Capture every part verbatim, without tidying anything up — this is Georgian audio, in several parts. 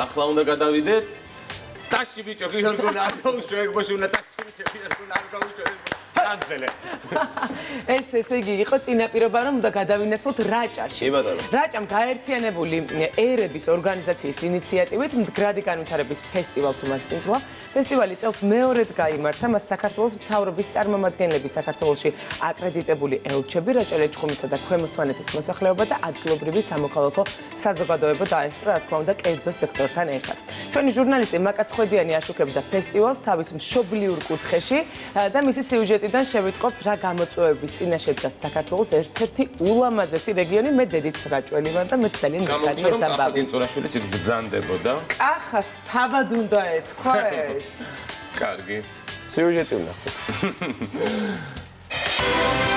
ახლა უნდა გადავიდეთ ტაში ბიჭო ღირგუნა აღაუშევებაში უნდა ტაში ბიჭო ღირგუნა აღაუშევებაში Racha. Ეს ესე იგი იყო წინაპირობა რომ უნდა გადავინაცვლოთ რაჭაში. კი ბატონო. რაჭამ გაერთიანებული ერების ორგანიზაციის ინიციატივით მდგრადი განვითარების ფესტივალს უმასპინძლა. ფესტივალი წელს მეორედ გაიმართა. მას საქართველოს მთავრობის წარმომადგენლები, საქართველოში აკრედიტებული ელჩები, რაჭა-ლეჩხუმისა და ქვემოსვანეთის მოსახლეობა და ადგილობრივი სამოქალაქო საზოგადოება დაესწრო, რა თქმა უნდა, კერძო სექტორთან ერთად. Ჩვენი ჟურნალისტი მაკა ცხვედიანი აშუქებდა ფესტივალს თავის მშობლიურ კუთხეში და მისი სიუჟეტი შევიტყობთ რა გამოწვევების წინაშე დგას საქართველოს ერთ-ერთი ულამაზესი რეგიონი მე დედით რაჭველი ვარ და მე ძალიან მიხარია ამ ბაბი წურაშვილიც გძანდებოდა ახას თავად უნდა ეთქვა ეს კარგი სიუჟეტი ვნახოთ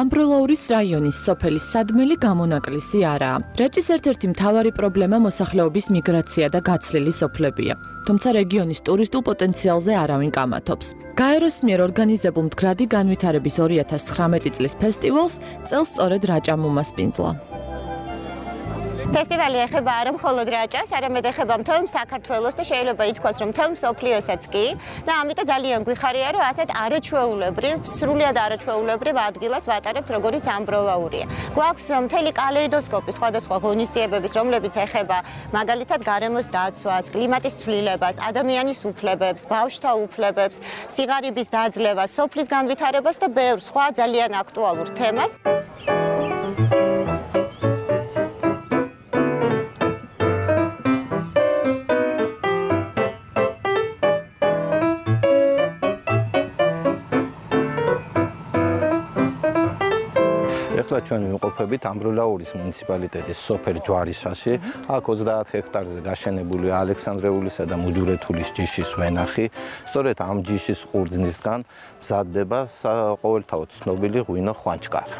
ამბროლაურის რაიონის სოფელის სადმელი გამონაკლისი არაა. რაჭის ერთ-ერთი მთავარი პრობლემა მოსახლეობის მიგრაცია და გაცლილი სოფლებია. თუმცა რეგიონის ტურისტულ პოტენციალზე არავინ გამათობს. გაეროს მიერ ორგანიზებულ მდგრადი განვითარების ორი ათას ცხრამეტი წლის ფესტივალს წელს სწორედ რაჭამ უმასპინძლა. ფესტივალი ეხება არა მხოლოდ რაჭას, არამედ ეხება მთელ საქართველოს და შეიძლება ითქვას, რომ მთელ მსოფლიოსაც კი და ამიტომ ძალიან გვიხარია, რომ ასეთ არაჩვეულებრივ, სრულიად არაჩვეულებრივ ადგილას ვატარებთ, როგორიც ამბროლაურია. გვაქვს მთელი კალეიდოსკოპი სხვადასხვა ღონისძიებების, რომლებიც ეხება მაგალითად გარემოს დაცვას, კლიმატის ცვლილებას, ადამიანის უფლებებს, ბავშვთა უფლებებს, სიგარების დაძლევას, სოფლის განვითარებას და ბევრ სხვა ძალიან აქტუალურ თემას. ჩვენი მყოფებით ამბროლაურის მუნიციპალიტეტის სოფელ ჯვარიშაში აქ ოცდაათ ჰექტარზე გაშენებული ალექსანდრეულისა და მუდურეთულის ჯიშის ვენახი სწორედ ამ ჯიშის ყურძნისგან მზადდება ყოველთავად ცნობილი ღვინო ხვანჩკარა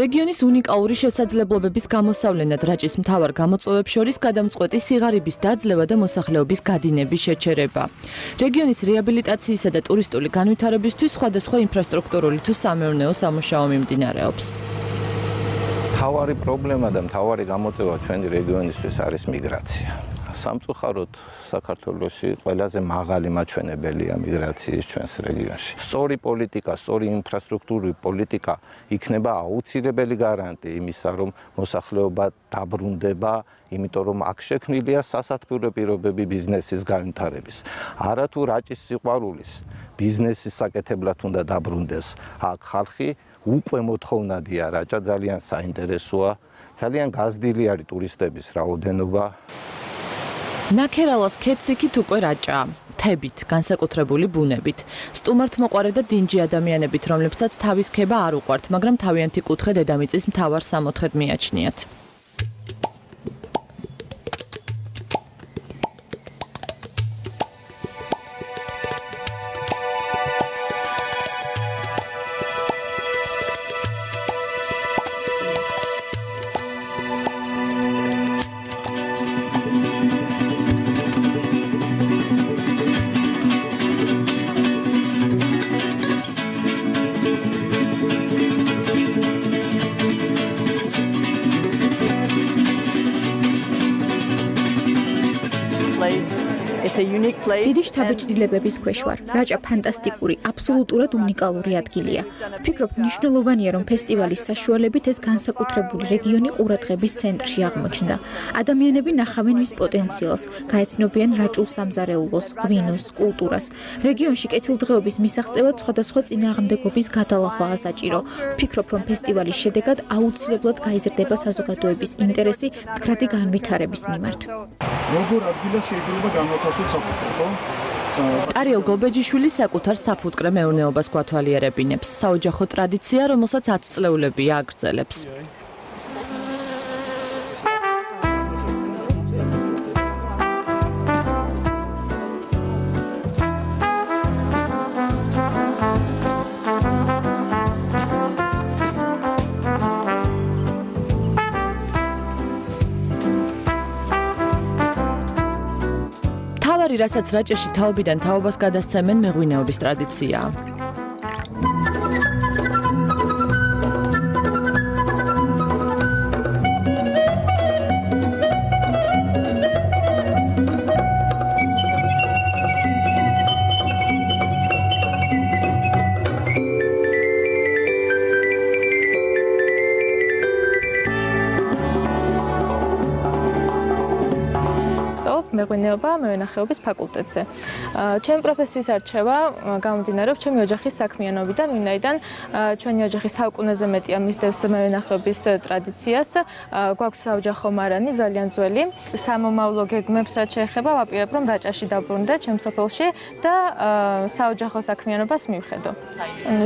რეგიონის უნიკალური შესაძლებლობების გამოსავლენად რაჭის მთავარ გამოწვევებს შორის გადამწყვეტი სიღარიბის დაძლევა და მოსახლეობის გადინების შეჩერება. რეგიონის რეაბილიტაციისა და ტურისტული განვითარებისთვის სხვადასხვა ინფრასტრუქტურული თუ სამეურნეო სამუშაო მიმდინარეობს. მთავარი პრობლემა და მთავარი გამოწვევა ჩვენი რეგიონისთვის არის მიგრაცია. სამწუხაროდ საქართველოში ყველაზე მაღალი მაჩვენებელია მიგრაციის ჩვენს რეგიონში. სწორი პოლიტიკა, სწორი ინფრასტრუქტურული პოლიტიკა იქნება აუცილებელი გარანტი იმისა, რომ მოსახლეობა დაბრუნდება, იმიტომ რომ აქ შექმნილია სასათბურო პირობები ბიზნესის განვითარების. არა თუ რაჭის სიყვარულის, ბიზნესის საკეთებლად უნდა დაბრუნდეს აქ ხალხი, უკვე მოთხოვნადია რაჭა, ძალიან საინტერესოა, ძალიან გაზრდილი არის ტურისტების რაოდენობა. ნაქერალას ქეციკით უკვე რაჭაა, თებით, განსაკუთრებული ბუნებით, სტუმართმოყვარე და დინჯი ადამიანებით, რომლებსაც თავის ქება არ უყვართ, მაგრამ თავიანთი კუთხე დედამიწის მთავარ სამოთხედ მიაჩნიათ. a unique place. Didish tabechdilebevis kvesh var. Racha fantastikuri, absoluturad unikaluri adgilia. Vpikrob nishnolovania rom festivalis sashvelebit es gansakutrebuli regioni quratkebis centrshi agmochnda. Adamianebi nakhaven vis potentials, gaetsnobien Racha's samzareulvos, gvinos, kulturas. Regionshi qetiltdgheobis misagtsevad sghadasghva წინააღმდეგობის გადალახვაა საჭირო. Ვფიქრობ, რომ ფესტივალის შედეგად აუცილებლად გაიზრდება საზოგადოების ინტერესი მდგრადი განვითარების მიმართ. Როგორ ადგილას შეიძლება განვათასოთ საფუძვლო? Ariel Gobejishvili საკუთარ საფუტკრე მეურნეობას გვათვალიერებინებს. საოჯახო ტრადიცია, რომელსაც ათწლეულები აგრძელებს. Რასაც რაჭაში თაობიდან თაობას გადასცემენ მეღვინეობის ტრადიციაა. მეღვინეობა მევენახეობის ფაკულტეტზე. Ჩემი პროფესიის არჩევა გამომდინარეობს ჩემი ოჯახის საქმიანობიდან, ვინაიდან ჩვენი ოჯახი საუკუნეზე მეტია მისდევს მევენახეობის ტრადიციას. გვაქვს საოჯახო მარანი ძალიან ძველი. სამომავლო გეგმებს რაც შეეხება, ვაპირებ რომ რაჭაში დაბრუნდე ჩემს სოფელში და საოჯახო საქმიანობას მივხედო.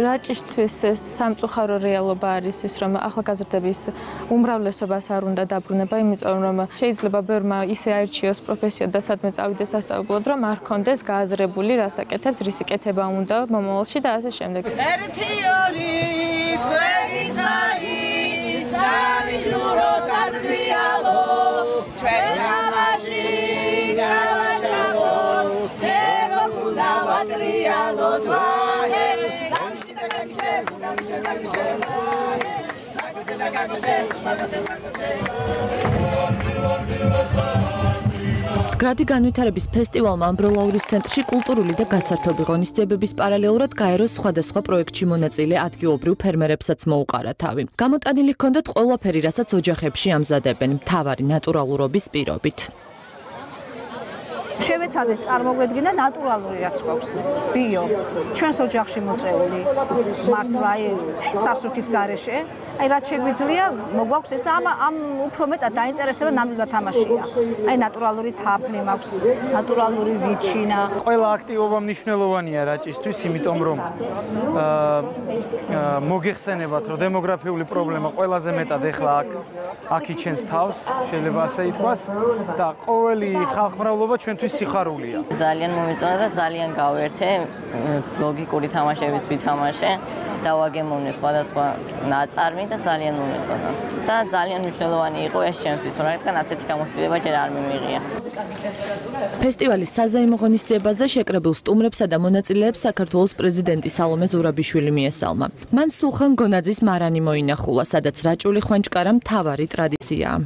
რაჭისთვის სამწუხარო რეალობა არის ის, რომ ახალგაზრდების უმრავლესობას არ უნდა დაბრუნება, იმიტომ რომ შეიძლება ბევრმა ისე აირჩიოს პროფესია და სადმე წავიდეს ასწავლებლად, რომ არ კონდეს გააზრებული, რას აკეთებს, რის იკეთება უნდა მომავალში და ასე შემდეგ. ერთი ორი გვერდითარი სამი ჯურო სადმიალო ჩვენ ამაში გავაჭამო ელოქუნა ვატრიალო თვაჰე სამში და გაგიშე გაგიშე გაგიშე გაგიშე და გაგიშე მაგაცე მაგაცე მდგრადი განვითარების ფესტივალმა ამბროლაურის ცენტრში კულტურული და გასართობი ღონისძიებების პარალელურად გაეროს სხვადასხვა პროექტში მონაწილე ადგილობრივ ფერმერებსაც მოუყარა თავი. გამოტანილი ჰქონდათ ყველაფერი, რასაც ოჯახებში ამზადებენ, მთავარი ნატურალურობის პირობით. შევეცადეთ წარმოგვედგინა ნატურალური რაც გვაქვს ბიო ჩვენს ოჯახში მოწეული მართლა აი სასუქის გარეშე აი რაც შეგვიძლია მოგვაქვს ეს და ამ ამ უფრო მეტად დაინტერესება ნამდვილად თამაშია აი ნატურალური თაფლი მაქვს ნატურალური ვიჩინა ყველა აქტივობა მნიშვნელოვანია რაჭისთვის იმიტომ რომ მოგეხსენებათ რომ დემოგრაფიული პრობლემა ყველაზე მეტად ეხლა აქ იჩენს თავს შეიძლება ასე ითქვას და ყოველი ხალხმრავლობა ჩვენთვის სიხარულია. Ძალიან მომიწონა და ძალიან გავერთე ლოგიკური თამაშებით ვითამაშე დავაგემოვნე სხვადასხვა ნაწარმი და ძალიან მომიწონა. და ძალიან მნიშვნელოვანი იყო ეს ჩემთვის, რადგან ასეთი გამოცდილება ჯერ არ მიმიღია. ფესტივალის საზეიმო ღონისძიებაზე შეკრებილ სტუმრებსა და მონაწილეებს საქართველოს პრეზიდენტი სალომე ზურაბიშვილი მიესალმა. მან სულხან გონაძის მარანი მოინახულა, სადაც რაჭული ხვანჩკარა მთავარი ტრადიციაა.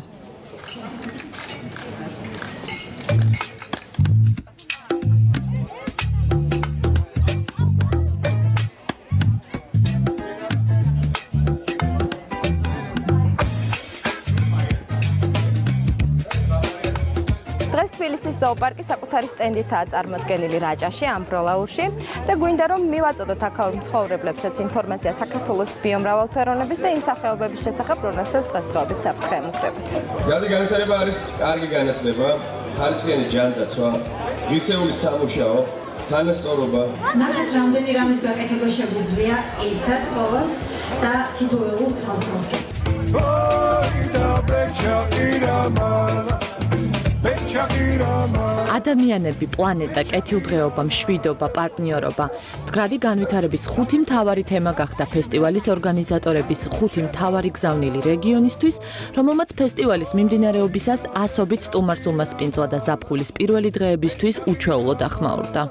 ზოოპარკი საკუთარი სტენდითაა წარმოდგენილი რაჭაში, ამბროლაურში და გვინდა რომ მივაწოდოთ აქაურ მცხოვრებლებსაც ინფორმაცია საქართველოს ბიომრავალფეროვნების და იმ სახეობების შესახებ, რომელსაც დღესდღეობით ვფეხმძღვანელობთ. ძველი განვითარება არის კარგი განათლება, ხარისხიანი ჯანდაცვა, ღირსეული სამუშაო, თანასწორობა. ნახეთ რამდენი რამის გაკეთება შეგვიძლია ერთად ყოველს და თითოეულს ცალ-ცალკე. ადამიანები, პლანეტა, კეთილდღეობა, მშვიდობა, პარტნიორობა. მდგრადი განვითარების ხუთი მთავარი თემა გახდა ფესტივალის ორგანიზატორების ხუთი მთავარი გზავნილი რეგიონისთვის, რომელმაც ფესტივალის მიმდინარეობისას ასობით სტუმარს უმასპინძლა და ზაფხულის პირველი დღეებისთვის უჩვეულოდ ახმაურდა.